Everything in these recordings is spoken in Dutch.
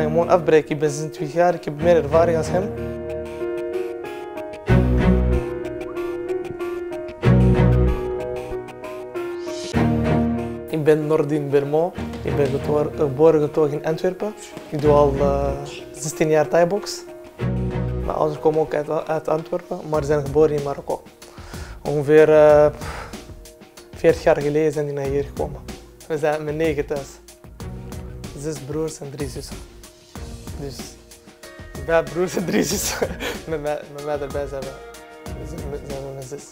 ga je gewoon afbreken. Ik ben 26 jaar, ik heb meer ervaring als hem. Ik ben Nordin Bermont. Ik ben geboren getogen in Antwerpen. Ik doe al 16 jaar Thaibox. Mijn ouders komen ook uit Antwerpen, maar zijn geboren in Marokko. Ongeveer 40 jaar geleden zijn die naar hier gekomen. We zijn met 9 thuis. 6 broers en 3 zussen. Dus 5 broers en 3 zussen. met mij erbij zijn we met 6.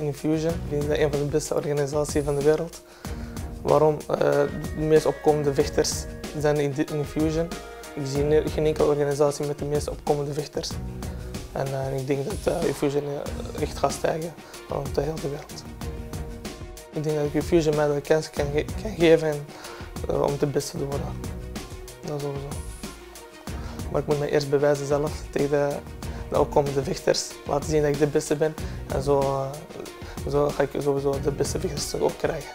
Enfusion is een van de beste organisaties van de wereld. Waarom de meest opkomende vechters zijn in Enfusion. Ik zie geen enkele organisatie met de meest opkomende vechters. En ik denk dat Enfusion echt gaat stijgen rond de hele wereld. Ik denk dat Enfusion mij de kans kan geven en, om het beste te worden. Dat sowieso. Maar ik moet me eerst bewijzen zelf tegen de opkomende vechters. Laten zien dat ik de beste ben. En zo ga ik sowieso de beste vechters ook krijgen.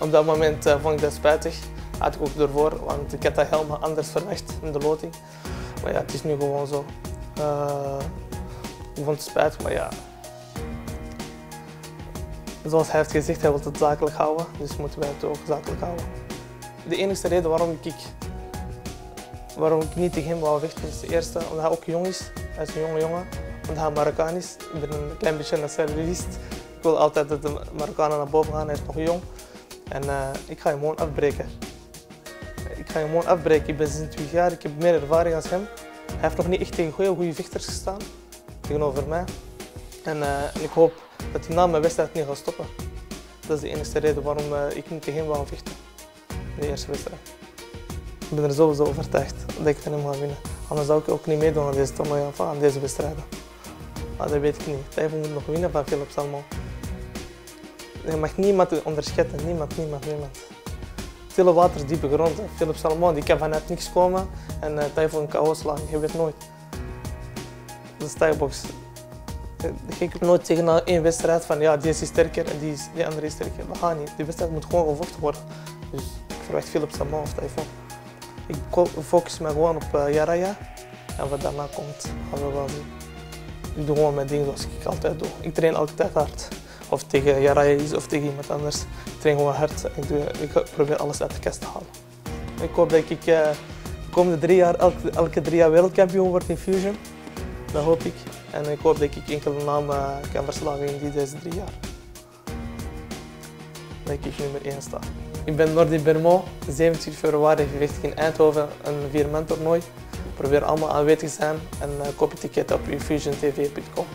Op dat moment vond ik dat spijtig. Had ik ook ervoor, want ik had dat helemaal anders verwacht in de loting. Maar ja, het is nu gewoon zo. Ik vond het spijtig, maar ja. Zoals hij heeft gezegd, hij wil het zakelijk houden. Dus moeten wij het ook zakelijk houden. De enige reden waarom ik niet tegen hem wou vechten is de eerste, omdat hij ook jong is. Hij is een jonge jongen. Omdat hij Marokkaan is. Ik ben een klein beetje nationalist. Ik wil altijd dat de Marokkanen naar boven gaan. Hij is nog jong. En ik ga hem gewoon afbreken. Ik ga hem gewoon afbreken. Ik ben 26 jaar, ik heb meer ervaring als hem. Hij heeft nog niet echt tegen goede vechters gestaan, tegenover mij. En ik hoop dat hij na mijn wedstrijd niet gaat stoppen. Dat is de enige reden waarom ik niet tegen hem wou vechten. De eerste wedstrijd. Ik ben er sowieso overtuigd dat ik van hem ga winnen. Anders zou ik ook niet meedoen aan deze wedstrijden. Maar dat weet ik niet. Tayfun moet nog winnen van Philip Salmon. Je mag niemand onderschatten, niemand. Veel water, diepe grond. Philip Salmon, die kan vanuit niks komen en Tayfun KO slaan. Je weet nooit. Dat is Thaibox. Ik heb nooit tegen één wedstrijd van ja, deze is sterker en die andere is sterker. We gaan niet. Die wedstrijd moet gewoon gevochten worden. Dus ik verwacht Philip Salmon of Tayfun. Ik focus me gewoon op Jaraja en wat daarna komt, gaan we wel zien. Ik doe gewoon mijn ding zoals ik altijd doe. Ik train altijd hard. Of tegen Jaraja of tegen iemand anders. Ik train gewoon hard. Ik probeer alles uit de kast te halen. Ik hoop dat ik de komende 3 jaar, elke 3 jaar wereldkampioen word in Fusion. Dat hoop ik. En ik hoop dat ik enkele namen kan verslagen in deze 3 jaar. Dat ik nummer 1 sta. Ik ben Nordin Bermont. 27 februari gevecht in Eindhoven. Een 4-man toernooi. Ik probeer allemaal aanwezig te zijn. En koop een ticket op enfusiontv.com.